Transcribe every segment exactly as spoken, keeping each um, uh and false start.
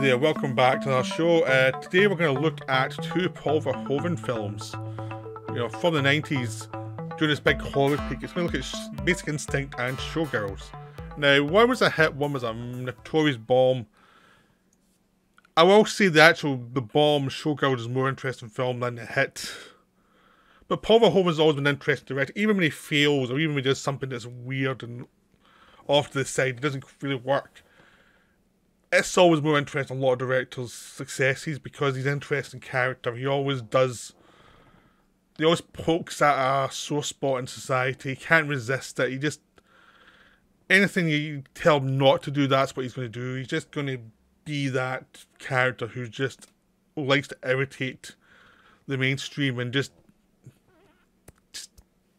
there, welcome back to our show. Uh, today we're going to look at two Paul Verhoeven films, you know, from the nineties, during this big horror peak. It's going to look at Basic Instinct and Showgirls. Now, one was a hit, one was a notorious bomb. I will say the actual, the bomb, Showgirls, is a more interesting film than the hit. But Paul Verhoeven's always been an interesting director, even when he fails, or even when he does something that's weird and off to the side, it doesn't really work. It's always more interesting in a lot of directors' successes because he's an interesting character. He always does, he always pokes at a sore spot in society. He can't resist it. He just, anything you tell him not to do, that's what he's going to do. He's just going to be that character who just likes to irritate the mainstream and just, just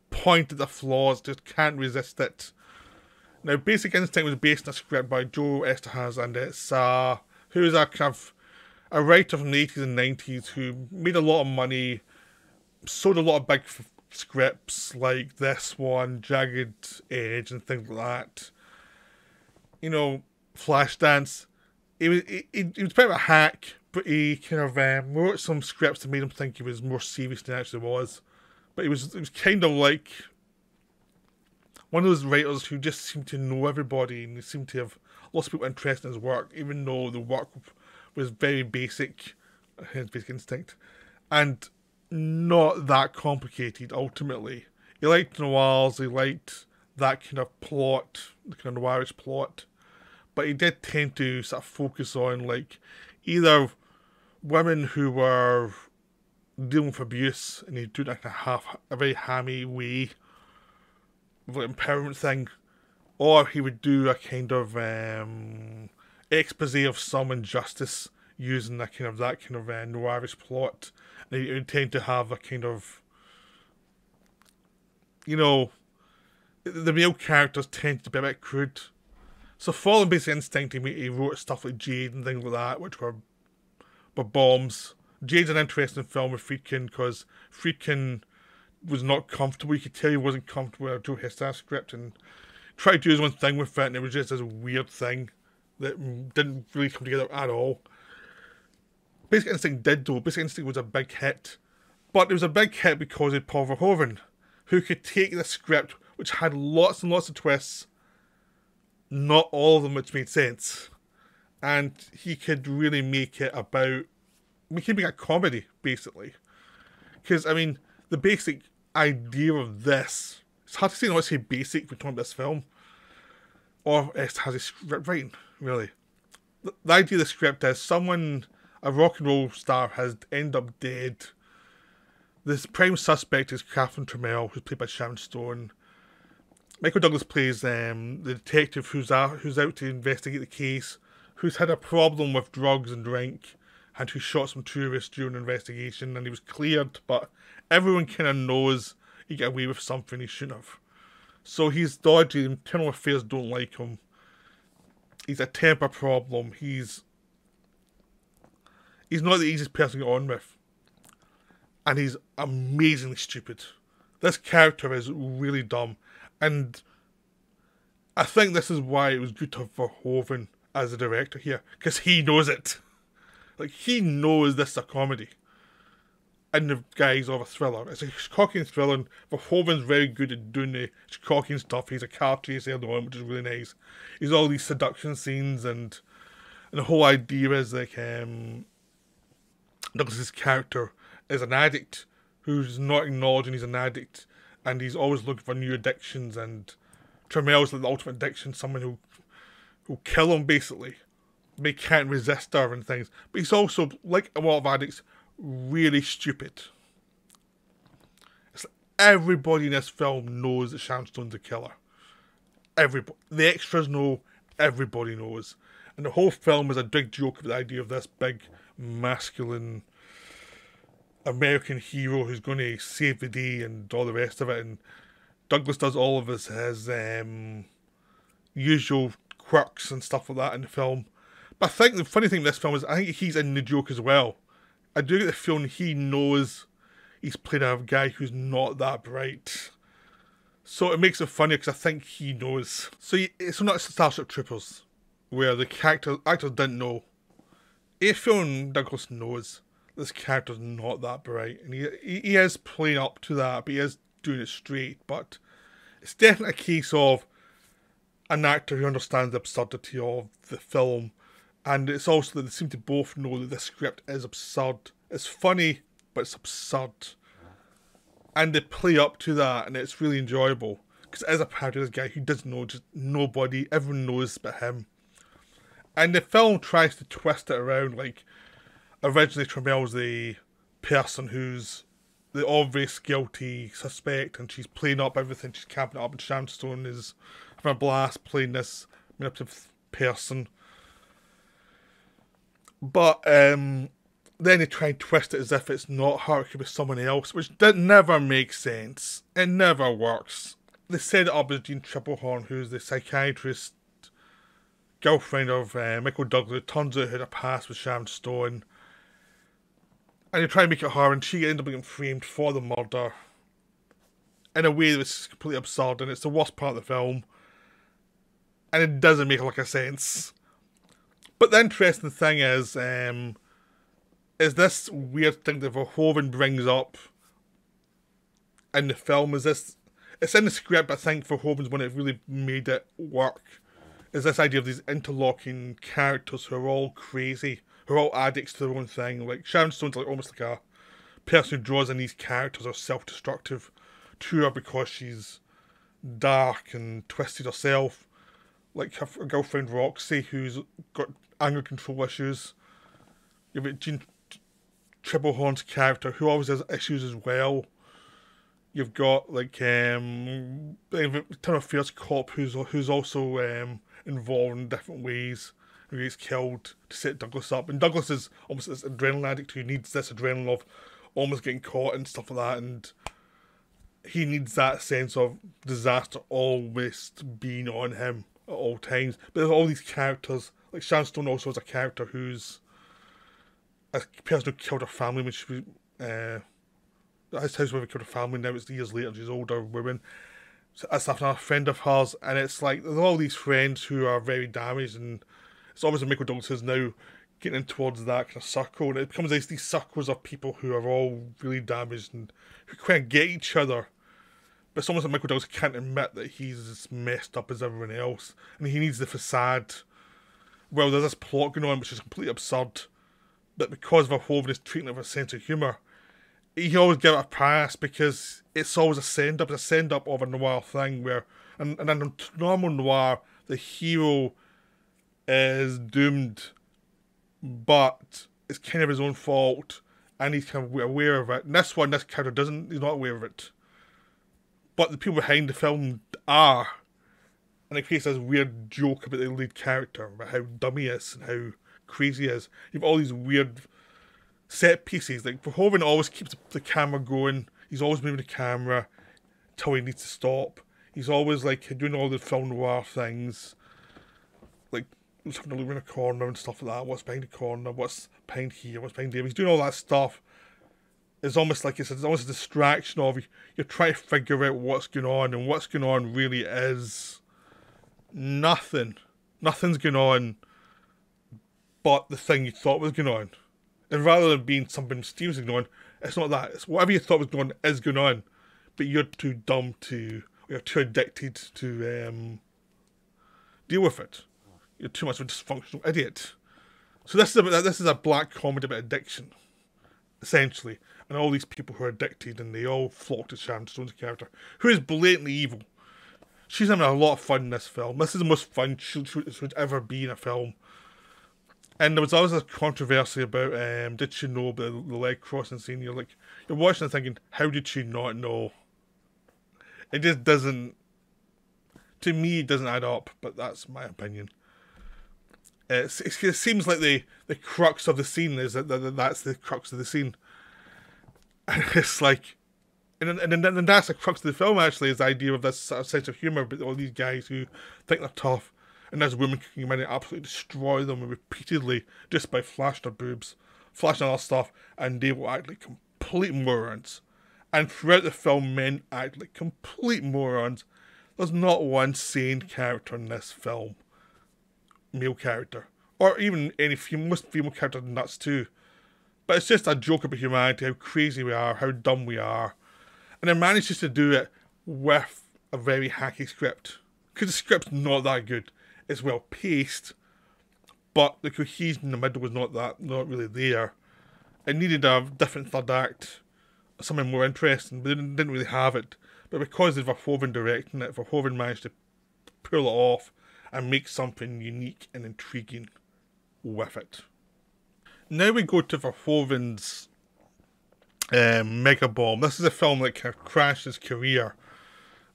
point at the flaws, just can't resist it. Now, Basic Instinct was based on a script by Joe Esterhas, and it's uh, who is a kind of a writer from the eighties and nineties who made a lot of money, sold a lot of big f scripts like this one, Jagged Edge, and things like that. You know, Flashdance. He was he, he was a bit of a hack, but he kind of um, wrote some scripts that made him think he was more serious than he actually was. But he was it was kind of like one of those writers who just seemed to know everybody, and he seemed to have lots of people interested in his work, even though the work was very basic, his Basic Instinct, and not that complicated, ultimately. He liked noirs, he liked that kind of plot, the kind of noirish plot, but he did tend to sort of focus on, like, either women who were dealing with abuse, and he did like a, half, a very hammy way, like empowerment thing, or he would do a kind of um, expose of some injustice using that kind of that kind of uh, noirish plot. And he would tend to have a kind of, you know, the male characters tend to be a bit crude. So following Basic Instinct, he, he wrote stuff like Jade and things like that, which were were bombs. Jade's an interesting film with Friedkin because Friedkin was not comfortable. You could tell he wasn't comfortable with Joe Esterhas' script, and tried to do his own thing with it, and it was just this weird thing that didn't really come together at all. Basic Instinct did, though. Basic Instinct was a big hit, but it was a big hit because of Paul Verhoeven, who could take the script, which had lots and lots of twists, not all of them which made sense, and he could really make it about, we could make a comedy, basically. Because, I mean, the basic idea of this, it's hard to say, not say basic when talking about this film, or it has a script writing, really. The, the idea of the script is someone, a rock and roll star, has ended up dead. This prime suspect is Catherine Trammell, who's played by Sharon Stone. Michael Douglas plays um, the detective who's out, who's out to investigate the case, who's had a problem with drugs and drink, and who shot some tourists during an investigation, and he was cleared, but everyone kind of knows he got away with something he shouldn't have. So he's dodgy, internal affairs don't like him, he's a temper problem, he's he's not the easiest person to get on with, and he's amazingly stupid. This character is really dumb, and I think this is why it was good to have Verhoeven as a director here, because he knows it. Like, he knows this is a comedy in the guise of a thriller. It's a Hitchcockian thriller, and Verhoeven's very good at doing the Hitchcockian stuff. He's a car chase early on, which is really nice. He's all these seduction scenes, and, and the whole idea is, like, um, Douglas's character is an addict who's not acknowledging he's an addict, and he's always looking for new addictions, and Trammell's like the ultimate addiction, someone who who'll kill him, basically. They can't resist her and things. But he's also, like a lot of addicts, really stupid. It's like everybody in this film knows that Sharon Stone's a killer. Everybody. The extras know, everybody knows. And the whole film is a big joke of the idea of this big, masculine American hero who's going to save the day and all the rest of it. And Douglas does all of his, his um, usual quirks and stuff like that in the film. I think the funny thing with this film is I think he's in the joke as well. I do get the feeling he knows he's playing a guy who's not that bright. So it makes it funny because I think he knows. So it's not Starship Troopers, where the character, actors didn't know. if Phil Douglas knows this character's not that bright, and he, he, he is playing up to that, but he is doing it straight, but it's definitely a case of an actor who understands the absurdity of the film, and it's also that they seem to both know that this script is absurd. It's funny, but it's absurd. And they play up to that, and it's really enjoyable. Because as a parody, this guy who doesn't know just nobody, everyone knows but him. And the film tries to twist it around, like, originally Trammell's the person who's the obvious guilty suspect, and she's playing up everything, she's camping it up, and Sharon Stone is having a blast playing this manipulative person. But, um... then they try and twist it as if it's not her, it could be someone else, which that never makes sense. It never works. They set it up as Jeanne Tripplehorn, who's the psychiatrist girlfriend of uh, Michael Douglas, who turns out had a past with Sharon Stone. And they try and make it her, and she ends up getting framed for the murder in a way that was completely absurd, and it's the worst part of the film. And it doesn't make a lick of sense. But the interesting thing is, um... is this weird thing that Verhoeven brings up in the film, is this, it's in the script, I think Verhoeven's one that really made it work, is this idea of these interlocking characters who are all crazy, who are all addicts to their own thing. Like Sharon Stone's like almost like a person who draws in these characters are self-destructive to her because she's dark and twisted herself. Like her, her girlfriend Roxy, who's got anger control issues. You've got Jeanne Tripplehorn's character, who always has issues as well. You've got like um, a ton of fierce cop who's who's also um, involved in different ways, who gets killed to set Douglas up. And Douglas is almost this adrenaline addict who needs this adrenaline of almost getting caught and stuff like that, and he needs that sense of disaster always being on him at all times. But there's all these characters. Like Sharon Stone also has a character who's a person who killed her family when she was, uh, his housewife killed her family, now it's years later, she's an older woman. So that's a friend of hers, and it's like, there's all these friends who are very damaged, and it's obviously Michael Douglas is now getting in towards that kind of circle, and it becomes these, these circles of people who are all really damaged, and who can't get each other. But it's almost like Michael Douglas can't admit that he's messed up as everyone else, and he needs the facade. Well, there's this plot going on which is completely absurd, but because Verhoeven is treating it with a sense of humour, he always gives it a pass because it's always a send-up. It's a send-up of a noir thing where, and in a normal noir, the hero is doomed, but it's kind of his own fault, and he's kind of aware of it. And this one, this character doesn't, he's not aware of it. But the people behind the film are, and it creates this weird joke about the lead character, about how dumb he is and how crazy is. You've all these weird set pieces. Like Verhoeven always keeps the camera going. He's always moving the camera till he needs to stop. He's always like doing all the film noir things, like something to look in a corner and stuff like that. What's behind the corner? What's behind here? What's behind there? He's doing all that stuff. It's almost like it's, it's almost a distraction of you're trying to figure out what's going on, and what's going on really is nothing. Nothing's going on but the thing you thought was going on. And rather than being something mysteriously going on, it's not that. It's whatever you thought was going on is going on. But you're too dumb to, you're too addicted to um, deal with it. You're too much of a dysfunctional idiot. So this is a, this is a black comedy about addiction, essentially. And all these people who are addicted, and they all flock to Sharon Stone's character, who is blatantly evil. She's having a lot of fun in this film. This is the most fun she should ever be in a film. And there was always a controversy about, um, did she know about the leg crossing scene? You're like, you're watching and thinking, how did she not know? It just doesn't, to me, it doesn't add up, but that's my opinion. It's, it's, it seems like the, the crux of the scene is that, that that's the crux of the scene. And it's like, and, and, and, and that's the crux of the film, actually, is the idea of this sort of sense of humour, but all these guys who think they're tough. And there's women kicking them in and absolutely destroy them repeatedly just by flashing their boobs, flashing other stuff, and they will act like complete morons. And throughout the film, men act like complete morons. There's not one sane character in this film, male character. or even any most female character nuts too. But it's just a joke about humanity, how crazy we are, how dumb we are. And it manages to do it with a very hacky script. Because the script's not that good. It's well paced, but the cohesion in the middle was not that, not really there. It needed a different third act, something more interesting, but they didn't really have it. But because of Verhoeven directing it, Verhoeven managed to pull it off and make something unique and intriguing with it. Now we go to Verhoeven's um, Mega Bomb. This is a film that kind of crashed his career.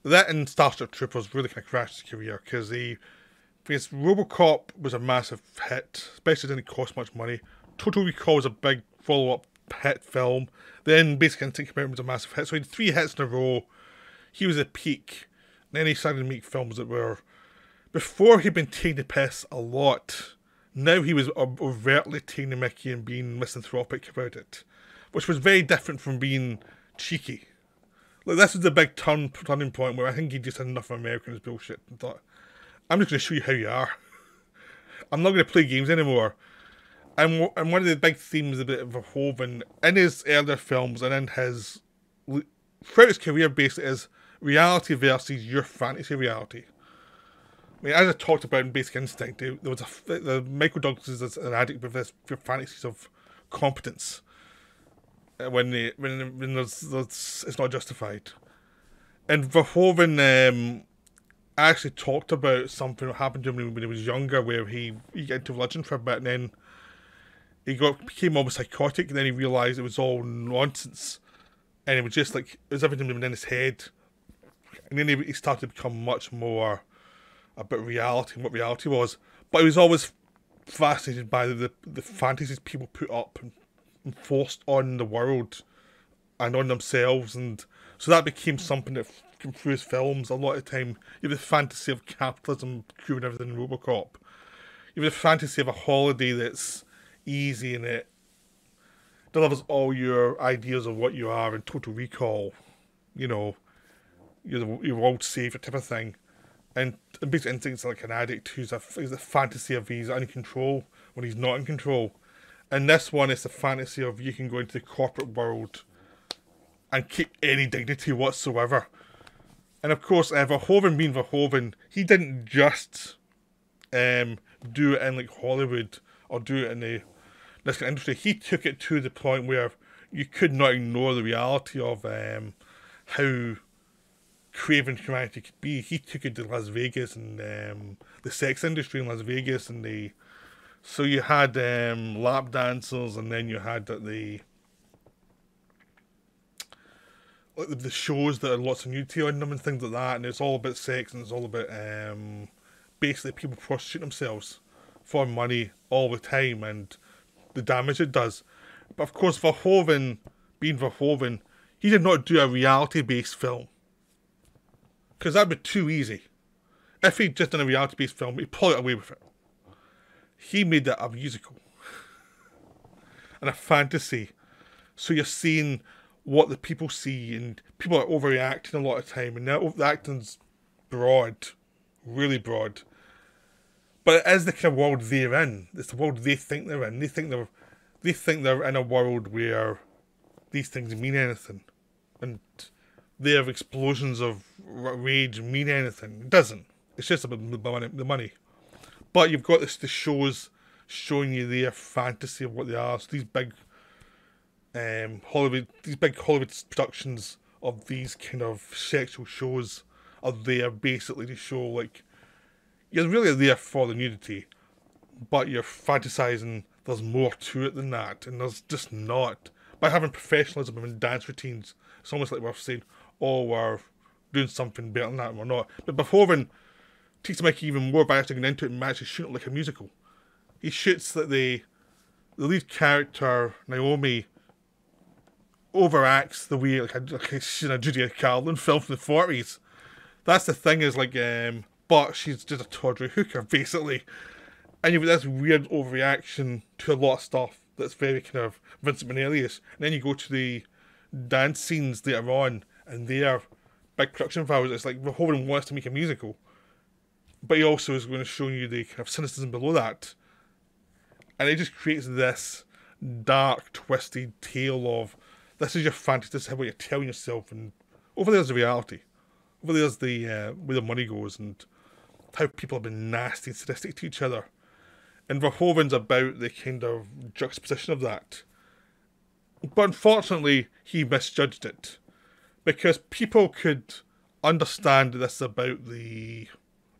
That and Starship Troopers really kind of crashed his career because he, because Robocop was a massive hit, especially didn't cost much money. Total Recall was a big follow-up hit film. Then Basic Instinct came out and was a massive hit. So he had three hits in a row. He was at peak. And then he started to make films that were... Before he'd been taking the piss a lot. Now he was overtly taking the mickey and being misanthropic about it. Which was very different from being cheeky. Like, this was the big turn, turning point where I think he just had enough of Americans bullshit and thought, I'm just going to show you how you are. I'm not going to play games anymore. And and one of the big themes of Verhoeven in his earlier films and in his throughout his career basically is reality versus your fantasy reality. I mean, as I talked about in Basic Instinct, there was a the Michael Douglas is an addict with this your fantasies of competence when they, when when there's, there's it's not justified. And Verhoeven um, actually talked about something that happened to him when he was younger, where he he got into religion for a bit and then. He got became almost psychotic, and then he realised it was all nonsense, and it was just like it was everything in his head. And then he, he started to become much more about reality and what reality was. But he was always fascinated by the the, the fantasies people put up and, and forced on the world and on themselves, and so that became something that confused films a lot of the time. You have the fantasy of capitalism curing everything in Robocop. You have the fantasy of a holiday that's easy and it delivers all your ideas of what you are in Total Recall, you know, you're the, you're all safe, type of thing. And, and Basic Instinct's like an addict who's a, who's a fantasy of he's in control when he's not in control. And this one is the fantasy of you can go into the corporate world and keep any dignity whatsoever. And of course, uh, Verhoeven being Verhoeven, he didn't just um, do it in like Hollywood or do it in the this kind of industry. He took it to the point where you could not ignore the reality of um, how craven humanity could be. He took it to Las Vegas and um, the sex industry in Las Vegas, and the so you had um, lap dancers, and then you had uh, the the shows that are lots of nudity on them and things like that, and it's all about sex and it's all about um, basically people prostitute themselves for money all the time and the damage it does. But of course, Verhoeven, being Verhoeven, he did not do a reality-based film. Because that would be too easy. If he'd just done a reality-based film, he'd probably get away with it. He made that a musical. And a fantasy. So you're seeing what the people see, and people are overreacting a lot of time, and the acting's broad. Really broad. But it is the kind of world they're in. It's the world they think they're in. They think they're, they think they're in a world where these things mean anything, and their explosions of rage mean anything. It doesn't. It's just about the money. But you've got this the shows showing you their fantasy of what they are. So these big, um, Hollywood, these big Hollywood productions of these kind of sexual shows are there basically to show like. You're really there for the nudity, but you're fantasizing there's more to it than that, and there's just not. By having professionalism and dance routines, it's almost like we're saying, oh, we're doing something better than that, and we're not. But Verhoeven takes the mickey even more by actually getting into it and actually shooting it like a musical. He shoots that the, the lead character, Naomi, overacts the way, like, a, like a, she's in a Judy Garland film from the forties. That's the thing, is like... um. But she's just a tawdry hooker, basically. And you've got this weird overreaction to a lot of stuff that's very kind of Vincent Menelius. And then you go to the dance scenes later on, and they're big production values. It's like Verhoeven wants to make a musical. But he also is going to show you the kind of cynicism below that. And it just creates this dark, twisted tale of this is your fantasy, this is what you're telling yourself, and over there's the reality. Over there's the uh, where the money goes and how people have been nasty and sadistic to each other. And Verhoeven's about the kind of juxtaposition of that. But unfortunately, he misjudged it. Because people could understand this about the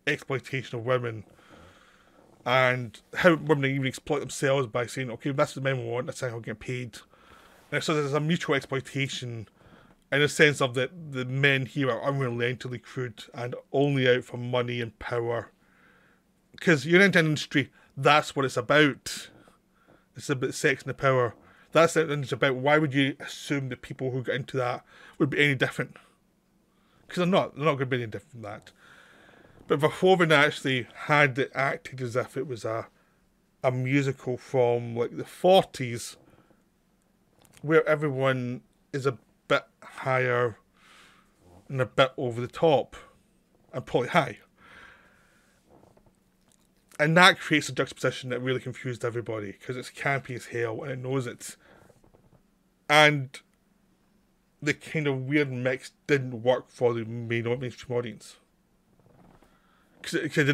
exploitation of women and how women even exploit themselves by saying, okay, that's what men want, that's how I'll get paid. And so there's a mutual exploitation in the sense of that the men here are unrelentingly crude and only out for money and power. Because you're in the industry, that's what it's about. It's about sex and the power. That's what it's about. Why would you assume that people who get into that would be any different? Because they're not. They're not going to be any different from that. But Verhoeven actually had it acted as if it was a a musical from like the forties, where everyone is a bit higher and a bit over the top and probably high. And that creates a juxtaposition that really confused everybody because it's campy as hell and it knows it. And the kind of weird mix didn't work for the main mainstream audience. Because they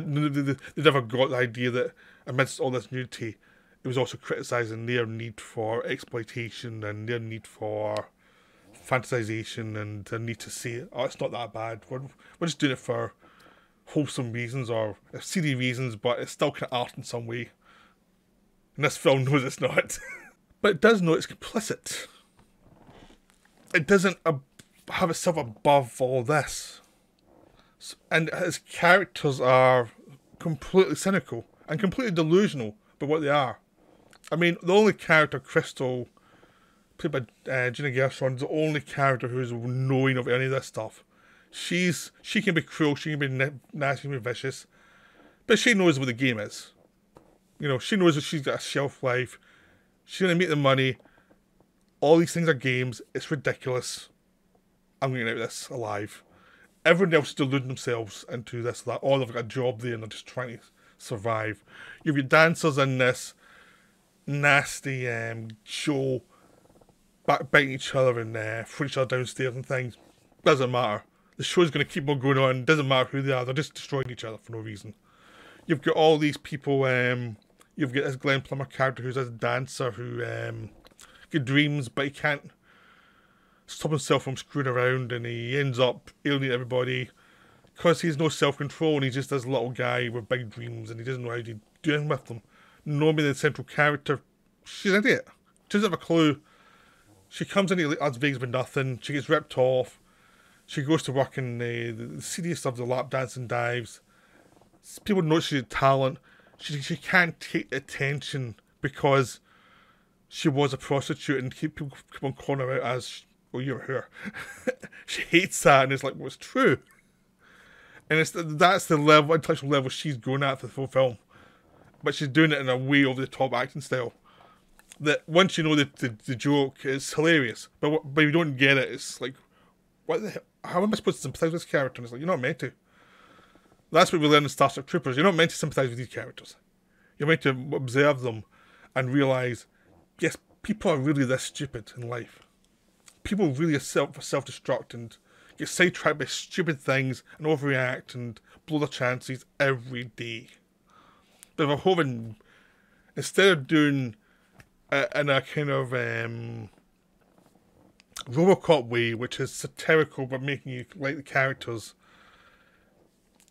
never got the idea that amidst all this nudity, it was also criticising their need for exploitation and their need for fantasization and their need to say, oh, it's not that bad. We're, we're just doing it for wholesome reasons or silly reasons, but it's still kind of art in some way. And this film knows it's not. But it does know it's complicit. It doesn't ab- have itself above all this. And his characters are completely cynical and completely delusional about what they are. I mean, the only character, Crystal, played by uh, Gina Gershon, is the only character who is knowing of any of this stuff. She's she can be cruel, she can be nasty, na- she can be vicious, but she knows what the game is. You know, she knows that she's got a shelf life. She's gonna make the money. All these things are games. It's ridiculous. I'm gonna get out of this alive. Everyone else is deluding themselves into this or that. Oh, they've got a job there and they're just trying to survive. You have your dancers in this nasty um, show, backbiting each other and uh, throwing each other downstairs and things. Doesn't matter. The show's going to keep on going on. Doesn't matter who they are. They're just destroying each other for no reason. You've got all these people. Um, you've got this Glenn Plummer character who's this dancer who um, dreams, but he can't stop himself from screwing around, and he ends up alienating everybody because he's no self-control and he's just this little guy with big dreams and he doesn't know how to do anything with them. Naomi, the central character, she's an idiot. She doesn't have a clue. She comes into Las Vegas with nothing. She gets ripped off. She goes to work in the, the serious of the lap dancing dives. People know she's a talent. She, she can't take the attention because she was a prostitute and keep, people keep on calling her out as... She, oh, you're her. She hates that, and it's like, well, it's true. And it's the, that's the level, intellectual level she's going at for the full film. But she's doing it in a way over the top acting style. That once you know the, the, the joke, it's hilarious. But but you don't get it. It's like, what the hell? How am I supposed to sympathize with this character? And it's like, you're not meant to. That's what we learn in Starship Troopers. You're not meant to sympathize with these characters. You're meant to observe them and realize, yes, people are really this stupid in life. People really self self-destruct and get sidetracked by stupid things and overreact and blow their chances every day. But Verhoeven, instead of doing uh, in a kind of um, Robocop way, which is satirical but making you like the characters,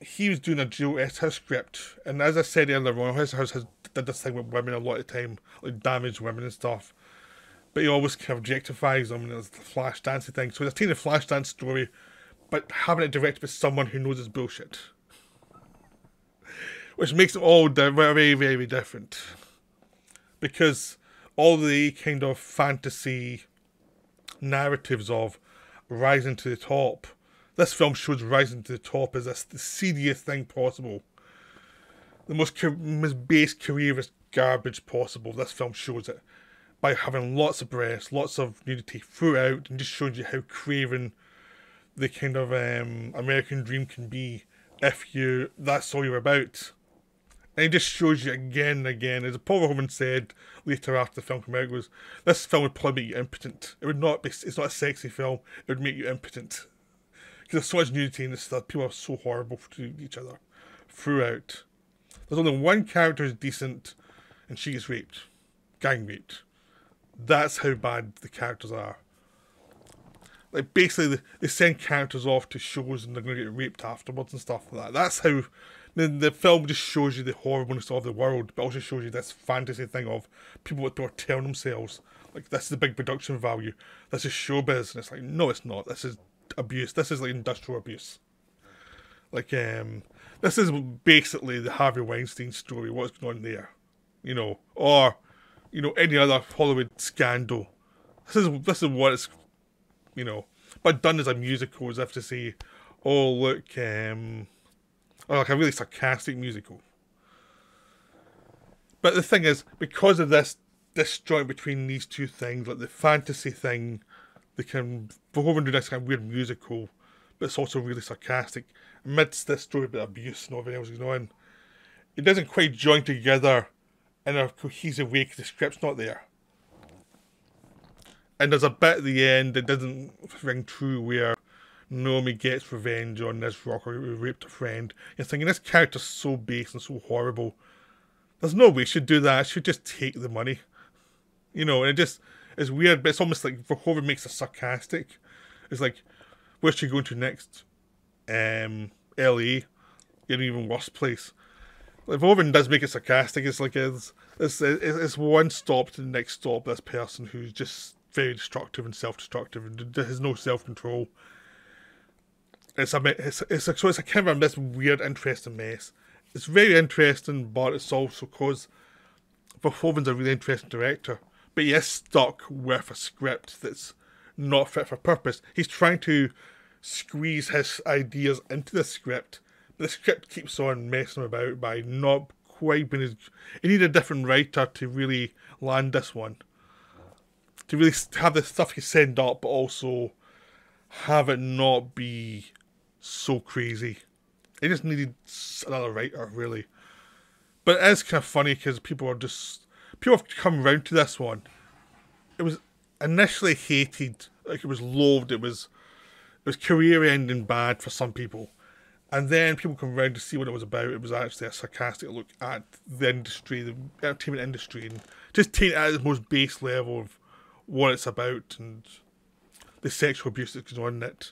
he was doing a Joe Esterhas script. And as I said earlier on, his house has did this thing with women a lot of the time, like damaged women and stuff. But he always kind of objectifies them, and it's the Flashdance thing. So they're taking the Flashdance story, but having it directed by someone who knows it's bullshit. Which makes it all very, very different. Because all the kind of fantasy narratives of rising to the top, this film shows rising to the top as the seediest thing possible. The most, most base careerist garbage possible. This film shows it. By having lots of breasts, lots of nudity throughout, and just showed you how craven the kind of um, American dream can be if you that's all you're about. And he just shows you again and again, as Paul Verhoeven said later after the film came out, was this film would probably make you impotent. It would not be, it's not a sexy film, it would make you impotent. Because there's so much nudity in this stuff, people are so horrible to each other throughout. There's only one character who's decent, and she gets raped. Gang raped. That's how bad the characters are. Like, basically, they send characters off to shows and they're going to get raped afterwards and stuff like that. That's how... Then the film just shows you the horribleness of the world, but also shows you this fantasy thing of people that are telling themselves, like, this is the big production value, this is showbiz, and it's like, no, it's not. This is abuse. This is, like, industrial abuse. Like, um, this is basically the Harvey Weinstein story, what's going on there, you know, or, you know, any other Hollywood scandal. This is, this is what it's, you know, but done as a musical, as if to say, oh, look, um... or like a really sarcastic musical. But the thing is, because of this disjoint between these two things, like the fantasy thing, they can Verhoeven do this kind of weird musical, but it's also really sarcastic. Amidst this story about abuse and everything else going on, it doesn't quite join together in a cohesive way because the script's not there. And there's a bit at the end that doesn't ring true where Naomi gets revenge on this rocker who raped a friend. You're thinking, this character's so base and so horrible. There's no way she'd do that. She'd just take the money. You know, and it just is weird, but it's almost like Verhoeven makes it sarcastic. It's like, where's she going to next? Um, L A? You're an even worse place. Like, Verhoeven does make it sarcastic. It's like, it's, it's, it's one stop to the next stop. This person who's just very destructive and self-destructive and has no self-control. It's a, it's, it's a, so it's a kind of this weird, interesting mess. It's very interesting, but it's also because Verhoeven's a really interesting director. But he is stuck with a script that's not fit for purpose. He's trying to squeeze his ideas into the script, but the script keeps on messing about by not quite being as... He needed a different writer to really land this one. To really have the stuff he sent up, but also have it not be... so crazy. It just needed another writer, really. But it is kind of funny because people are just... People have come round to this one. It was initially hated. Like, it was loathed. It was it was career-ending bad for some people. And then people come round to see what it was about. It was actually a sarcastic look at the industry, the entertainment industry, and just take it at its most base level of what it's about and the sexual abuse that goes on in it.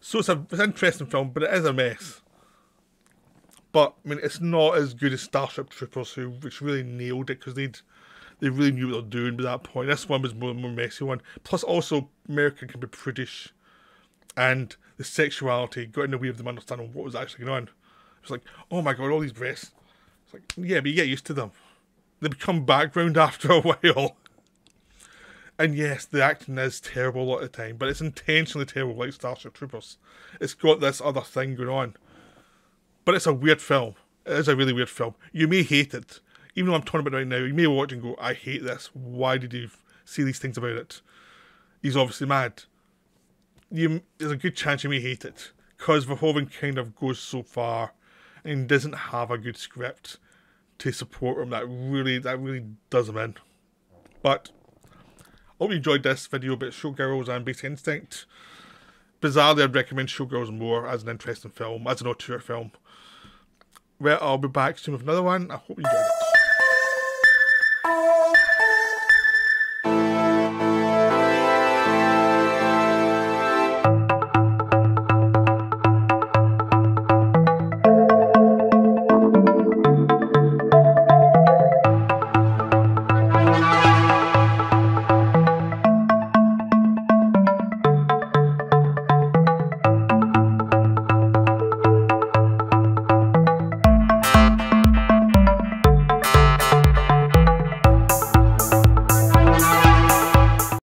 So it's, a, it's an interesting film, but it is a mess. But, I mean, it's not as good as Starship Troopers, who which really nailed it, because they'd they really knew what they were doing by that point. This one was more more messy one. Plus, also, American can be British, and the sexuality got in the way of them understanding what was actually going on. It's like, oh my god, all these breasts. It's like, yeah, but you get used to them. They become background after a while. And yes, the acting is terrible a lot of the time, but it's intentionally terrible, like Starship Troopers. It's got this other thing going on. But it's a weird film. It is a really weird film. You may hate it. Even though I'm talking about it right now, you may watch and go, I hate this. Why did you see these things about it? He's obviously mad. You, there's a good chance you may hate it, because Verhoeven kind of goes so far and doesn't have a good script to support him. That really, that really does him in. But... hope you enjoyed this video about Showgirls and Basic Instinct. Bizarrely, I'd recommend Showgirls more as an interesting film, as an auteur film. Well, I'll be back soon with another one. I hope you enjoyed it.